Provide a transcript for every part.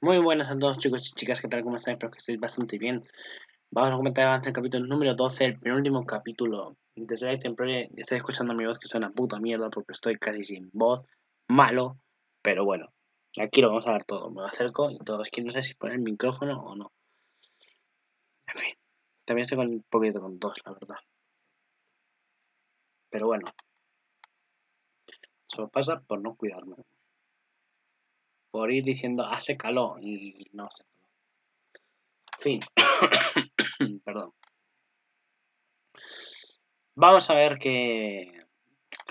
Muy buenas a todos, chicos y chicas, ¿qué tal? ¿Cómo estáis? Espero que estéis bastante bien. Vamos a comentar avance el capítulo número 12, el penúltimo capítulo de Selection Project. Estáis escuchando mi voz, que es una puta mierda porque estoy casi sin voz, malo, pero bueno, aquí lo vamos a dar todo. Me lo acerco y todo, es que no sé si poner el micrófono o no. En fin, también estoy con un poquito con tos, la verdad. Pero bueno, eso pasa por no cuidarme. Por ir diciendo, hace calor y no hace calor. Fin. Perdón. Vamos a ver qué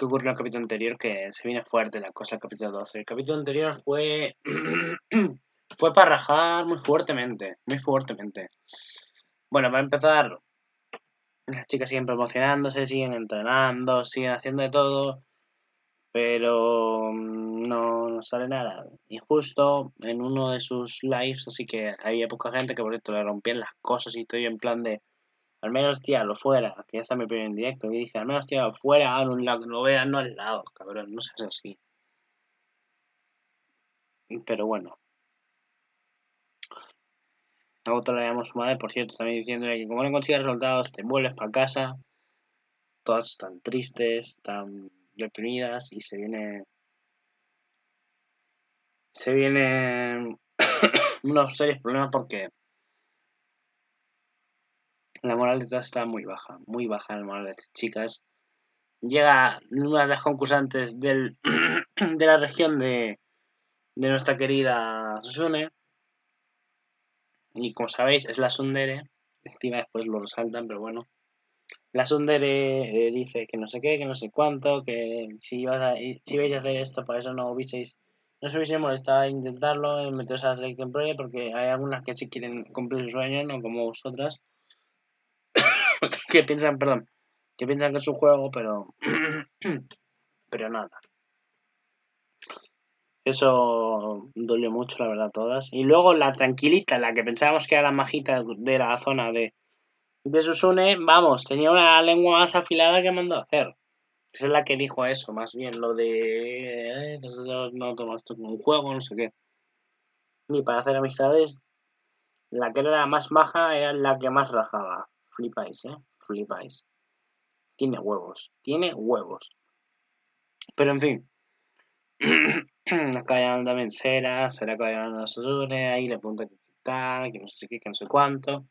ocurrió en el capítulo anterior, que se viene fuerte la cosa el capítulo 12. El capítulo anterior fue para rajar muy fuertemente, muy fuertemente. Bueno, para empezar, las chicas siguen promocionándose, siguen entrenando, siguen haciendo de todo, pero no sale nada. Y justo en uno de sus lives, así que había poca gente, que por cierto le rompían las cosas y estoy en plan de, al menos tíralo fuera, que ya está mi primer en directo, y dice, al menos tíralo fuera, a un lado, lo vean, no al lado, cabrón, no seas así. Pero bueno. A Guta le llamó su madre, por cierto, también diciéndole que como no consigues resultados, te vuelves para casa. Todas están tristes, tan deprimidas, y se vienen unos serios problemas porque la moral de todas está muy baja la moral de estas chicas. Llega una de las concursantes de la región de nuestra querida Suzune, y como sabéis es la Sundere, encima después lo resaltan, pero bueno. La Sundere dice que no sé qué, que no sé cuánto, que si vais a hacer esto, para eso no os hubiese molestado a intentarlo, meteros a la Selection Project, porque hay algunas que sí quieren cumplir sus sueños, no como vosotras, que piensan que es un juego, pero nada. Eso dolió mucho, la verdad, todas. Y luego la tranquilita, la que pensábamos que era la majita de la zona de Suzune, vamos, tenía una lengua más afilada que mandó a hacer. Esa es la que dijo eso, más bien, lo de nosotros no tomamos esto como un juego, no sé qué. Ni para hacer amistades, la que era la más maja era la que más rajaba. Flipáis, flipáis. Tiene huevos, tiene huevos. Pero en fin. Acaba llamando también Sera acaba llamando a Suzune, ahí le pregunta que tal, que no sé qué, que no sé cuánto.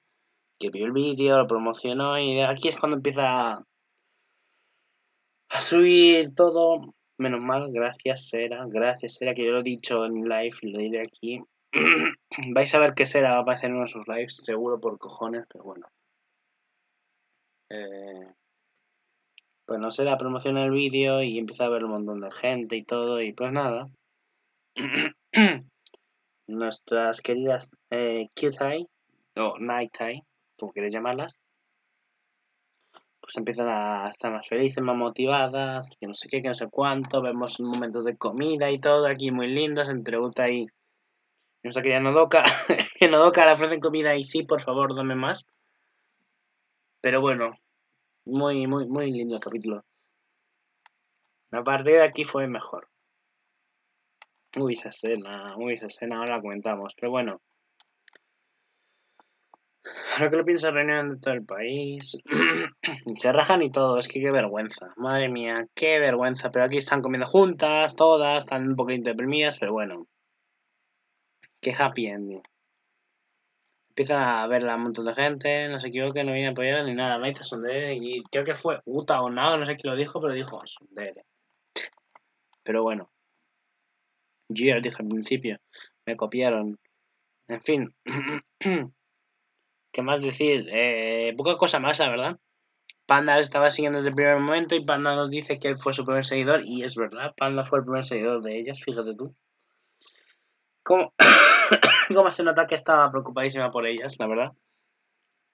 Que vio el vídeo, lo promocionó, y aquí es cuando empieza a subir todo. Menos mal, gracias Sera, que yo lo he dicho en live y lo diré aquí. Vais a ver que Sera va a aparecer en uno de sus lives, seguro por cojones, pero bueno. Pues no, Sera promociona el vídeo y empieza a ver un montón de gente y todo, y pues nada. Nuestras queridas Kyutai, o Nighties, como queréis llamarlas, pues empiezan a estar más felices, más motivadas, que no sé qué, que no sé cuánto. Vemos momentos de comida y todo aquí muy lindos entre Uta y nuestra querida Nodoka. Que Nodoka le ofrecen comida y sí, por favor, dame más. Pero bueno, muy lindo el capítulo. A partir de aquí fue mejor. Uy, esa escena, ahora la comentamos, pero bueno. Ahora que lo pienso, reunión de todo el país. Se rajan y todo, es que qué vergüenza. Madre mía, qué vergüenza. Pero aquí están comiendo juntas, todas, están un poquito deprimidas, pero bueno. Qué happy ending. Empiezan a verla un montón de gente, no se equivoquen, no vienen a apoyar ni nada. Me dice Sundere, y creo que fue Uta o Nao, no sé quién lo dijo, pero dijo Sundere. Pero bueno. Yo ya lo dije al principio, me copiaron. En fin. ¿Qué más decir? Poca cosa más, la verdad. Panda estaba siguiendo desde el primer momento y Panda nos dice que él fue su primer seguidor. Y es verdad, Panda fue el primer seguidor de ellas, fíjate tú. ¿Cómo se nota que estaba preocupadísima por ellas, la verdad?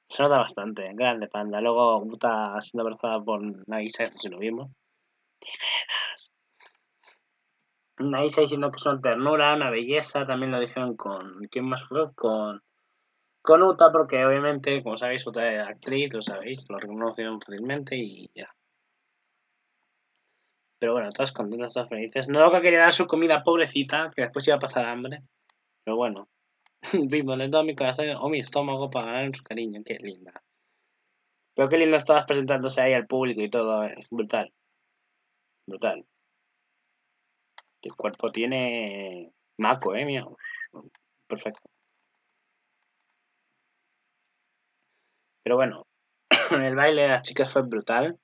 Se nota bastante. Grande Panda. Luego Guta siendo abrazada por Nagisa, esto sí lo vimos. Tijeras. Nagisa diciendo que es una ternura, una belleza. También lo dijeron con... ¿Quién más fue? Con Uta, porque obviamente, como sabéis, Uta era actriz, lo sabéis, lo reconocieron fácilmente y ya. Pero bueno, todas contentas, todas felices. Nodoka quería dar su comida, pobrecita, que después iba a pasar hambre. Pero bueno, Pimponle todo mi corazón o mi estómago para ganar su cariño. Qué linda. Pero qué linda estabas presentándose ahí al público y todo. Es brutal. Brutal. Qué cuerpo tiene Mako, mío. Perfecto. Pero bueno, el baile de las chicas fue brutal.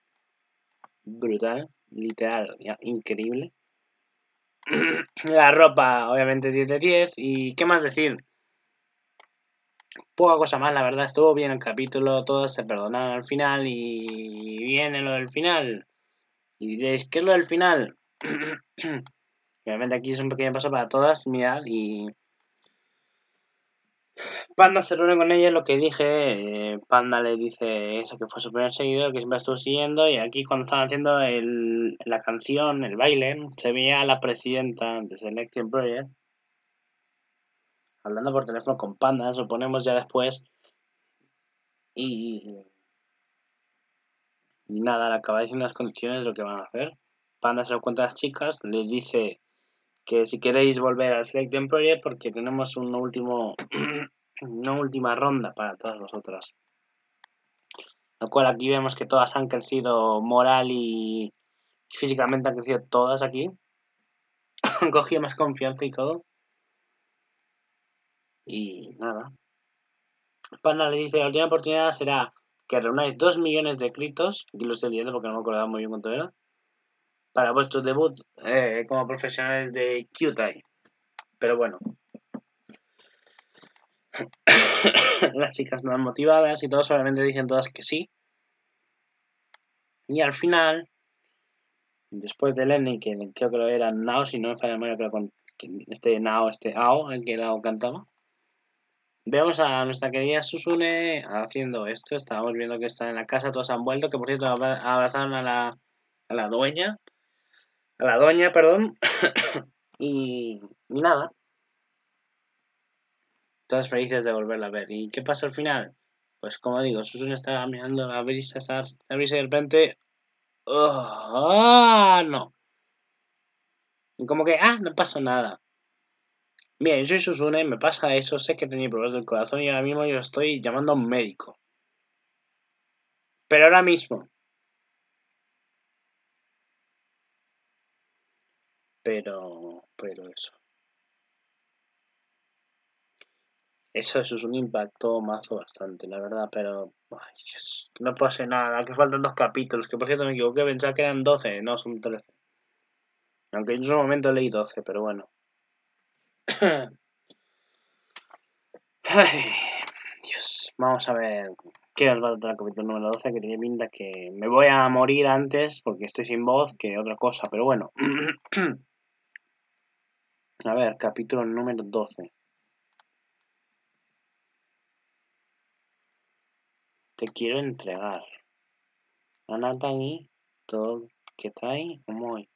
Brutal, literal, increíble. La ropa, obviamente, 10 de 10. ¿Y qué más decir? Poca cosa más, la verdad. Estuvo bien el capítulo, todos se perdonaron al final y viene lo del final. Y diréis, ¿qué es lo del final? Obviamente aquí es un pequeño paso para todas, mirad y... Panda se reúne con ella, lo que dije, Panda le dice eso, que fue su primer seguidor, que siempre estuvo siguiendo, y aquí cuando estaban haciendo la canción, el baile, se veía a la presidenta de Selection Project hablando por teléfono con Panda, suponemos ya después, y nada, le acaba diciendo las condiciones de lo que van a hacer. Panda se lo cuenta a las chicas, les dice... que si queréis volver al Selection Project porque tenemos una última ronda para todas vosotras. Lo cual aquí vemos que todas han crecido moral y físicamente han crecido todas aquí. Han cogido más confianza y todo. Y nada. Panda le dice, la última oportunidad será que reunáis 2 millones de créditos. Aquí lo estoy leyendo porque no me acordaba muy bien cuánto era. Para vuestro debut como profesionales de Kyutai. Pero bueno. Las chicas no están motivadas y todos obviamente dicen todas que sí. Y al final, después del ending, que creo que lo era Nao, si no me falla la memoria, creo que este Ao, el que Nao cantaba. Vemos a nuestra querida Suzune haciendo esto. Estábamos viendo que está en la casa, todos han vuelto, que por cierto abrazaron a la dueña. A la doña, perdón. y nada. Todas felices de volverla a ver. ¿Y qué pasa al final? Pues como digo, Suzune estaba mirando la brisa y de repente... ¡Oh, no! Y como que, no pasó nada. Mira, yo soy Suzune, me pasa eso, sé que tenía problemas del corazón y ahora mismo yo estoy llamando a un médico. Pero ahora mismo... Pero eso. Eso es un impacto mazo bastante, la verdad, pero... Ay, Dios, no pasa nada, que faltan 2 capítulos, que por cierto me equivoqué, pensaba que eran 12, no, son 13. Aunque en su momento leí 12, pero bueno. Ay, Dios, vamos a ver qué nos va a tratar el capítulo número 12, que tiene pinta que me voy a morir antes porque estoy sin voz que otra cosa, pero bueno. A ver, capítulo número 12. Te quiero entregar. Anata ni todo que trae como hoy.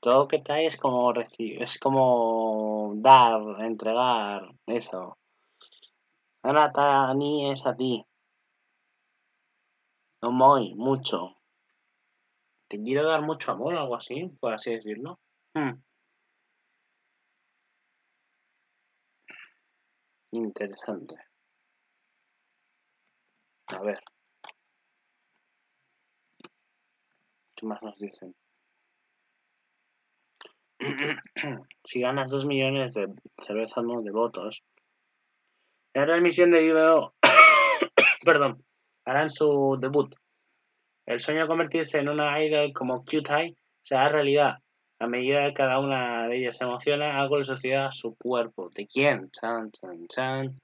Todo que trae es como recibir, es como dar, entregar, eso. Anata ni es a ti. Hoy, mucho. Te quiero dar mucho amor o algo así, por así decirlo. Interesante. A ver. ¿Qué más nos dicen? Si ganas 2 millones de cervezas no de votos, la transmisión de video... Perdón. Harán su debut. El sueño de convertirse en una idol como Kyutai será realidad. A medida que cada una de ellas se emociona, algo le sucede a su cuerpo. ¿De quién? Chan, chan, chan.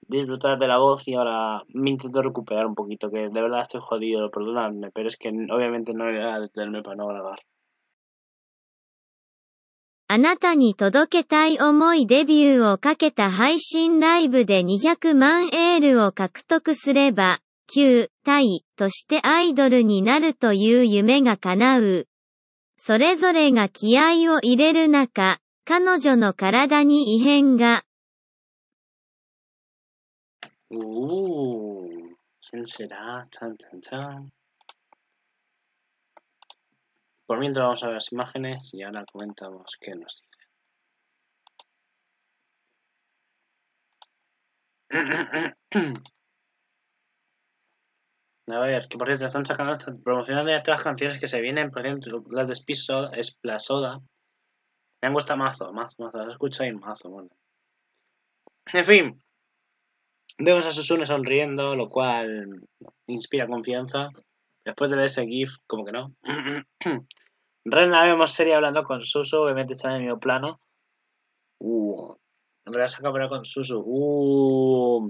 Disfrutar de la voz y ahora me intento recuperar un poquito, que de verdad estoy jodido, perdonadme, pero es que obviamente no voy a detenerme para no grabar. Anata ni todoketai omoi debut o kaketa haishin live de 200,000 euro o kakutoku sureba. 9. 対としてアイドルになるという夢が叶う。それぞれが気合を入れる中、彼女の体に異変が。¿Quién será? Chan, chan, chan. Por mientras vamos a ver las imágenes y ahora comentamos qué nos dice. A ver, que por cierto están sacando promocionando ya todas las canciones que se vienen, por ejemplo, las de Explosoda. Me han gustado mazo, las he escuchado y mazo, bueno. En fin, vemos a Suzune sonriendo, lo cual inspira confianza. Después de ver ese GIF, como que no. Rena vemos serie hablando con Susu, obviamente está en el mismo plano. Rena se acabó con Susu.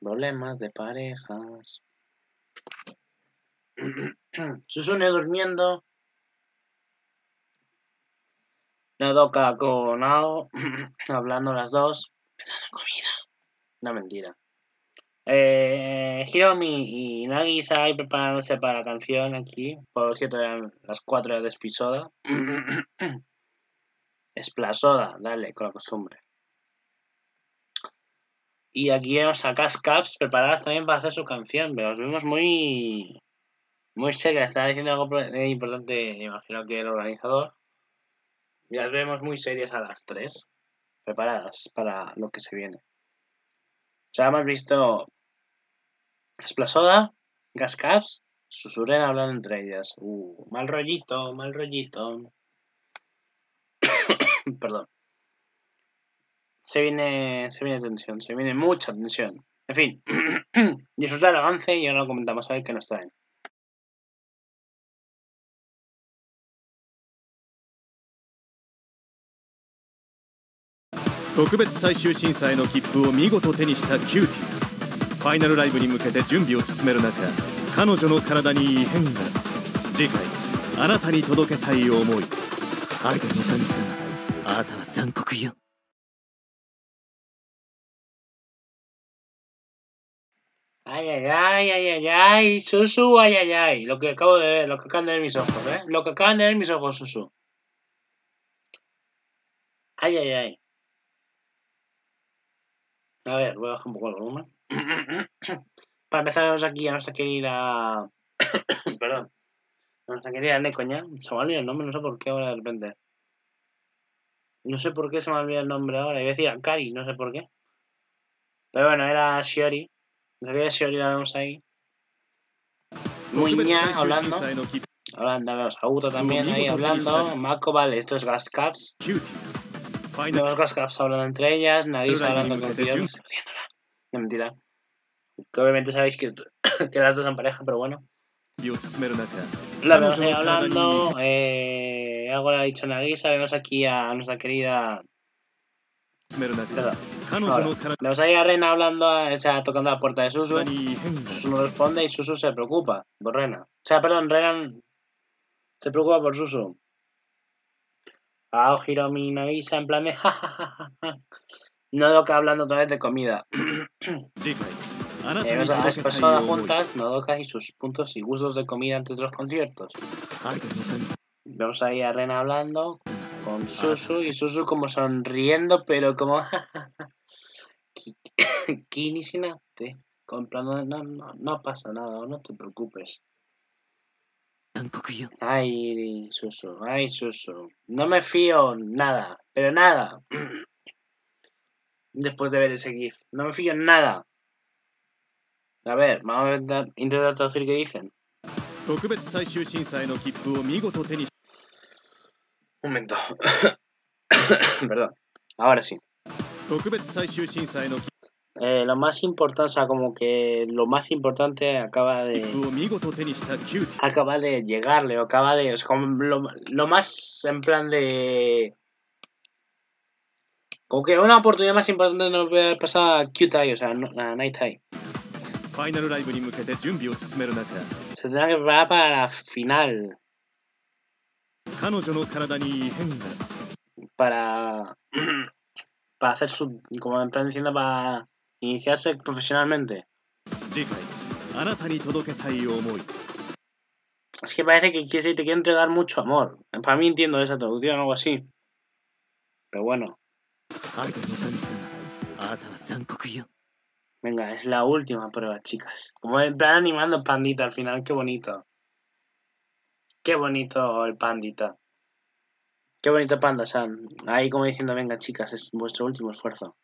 Problemas de parejas. Suzune durmiendo. Nodoka con Ao. Hablando las dos. Me dan la comida. Una mentira. Hiromi y Nagisa ahí preparándose para la canción aquí. Por cierto, eran las 4 de Explosoda. Explosoda, dale, con la costumbre. Y aquí vemos a Gascaps preparadas también para hacer su canción, pero los vemos muy serias. Están diciendo algo importante, imagino que el organizador. Y las vemos muy serias a las 3, preparadas para lo que se viene. Ya hemos visto Explosoda, Gascaps, Suzune hablando entre ellas. Mal rollito, mal rollito. Perdón. Se viene tensión, se viene mucha tensión. En fin, disfrutar el avance y ahora lo comentamos a ver qué nos traen. Ay, Susu, ay. Lo que acabo de ver, lo que acaban de ver mis ojos, ¿eh? Lo que acaban de ver mis ojos, Susu. Ay. A ver, voy a bajar un poco el volumen. Para empezar, vamos aquí a nuestra querida... Perdón. A nuestra querida Nekoña. Se me olvidó el nombre, no sé por qué ahora de repente. No sé por qué se me olvidó el nombre ahora. Iba a decir Ankari, no sé por qué. Pero bueno, era Shiori. La vida de Shiori la vemos ahí. Muy ña, hablando. Vemos a Uta también ahí hablando. Mako, vale, esto es Gascaps. Vemos Gascaps hablando entre ellas. Nagisa hablando con Shiori. No, mentira. Que obviamente sabéis que las dos son pareja, pero bueno. La vemos ahí hablando. Algo le ha dicho Nagisa. Vemos aquí a nuestra querida... Vemos ahí a Rena hablando, o sea, tocando la puerta de Susu. Susu no responde y Susu se preocupa por Rena. O sea, perdón, Rena se preocupa por Susu. Ao, Hiromi, Nagisa en plan de jajajaja. Nodoka hablando otra vez de comida. Vemos a las personas juntas, Nodoka y sus puntos y gustos de comida antes de los conciertos. Vemos ahí a Rena hablando con Susu y Susu como sonriendo, pero como... Kini Sinate. Comprando... No pasa nada, no te preocupes. Ay, Susu, no me fío nada, pero nada. Después de ver ese GIF. No me fío nada. A ver, vamos a intentar traducir qué dicen. Un momento. Perdón. Ahora sí. Lo más importante, o sea, como que lo más importante acaba de llegarle, o acaba de... O sea, como lo más en plan de... Como que una oportunidad más importante no voy a pasar a Kyutai, o sea, a Nighties. Se tendrá que preparar para la final. Para hacer su... Como en plan diciendo, para iniciarse profesionalmente. Es que parece que te quiere entregar mucho amor. Para mí entiendo esa traducción o algo así. Pero bueno. Venga, es la última prueba, chicas. Como en plan animando Pandita al final, qué bonito. Qué bonito el Pandita. Qué bonito Panda-san. Ahí como diciendo, venga chicas, es vuestro último esfuerzo.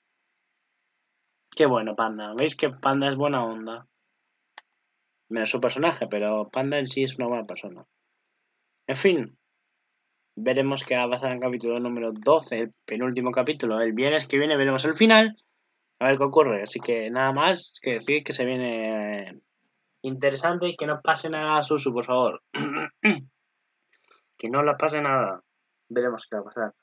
Qué bueno, Panda. ¿Veis que Panda es buena onda? Menos su personaje, pero Panda en sí es una buena persona. En fin. Veremos qué va a pasar en el capítulo número 12, el penúltimo capítulo. El viernes que viene veremos el final. A ver qué ocurre. Así que nada más que decir que se viene interesante y que no pase nada a Susu, por favor. Que no le pase nada. Veremos qué va a pasar.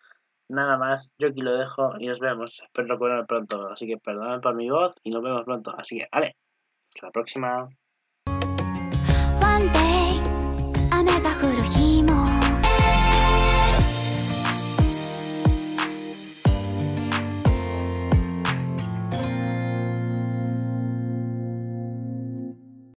Nada más, yo aquí lo dejo y nos vemos. Espero verlo pronto. Así que perdonad por mi voz y nos vemos pronto. Así que, vale. Hasta la próxima.